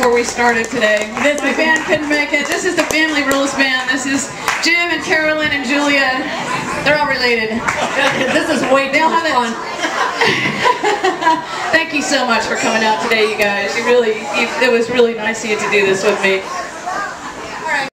before we started today. My band couldn't make it. This is the Family Rules band. This is Jim and Carolyn and Julia. They're all related. This is way too fun. Thank you so much for coming out today, you guys. It was really nice of you to do this with me.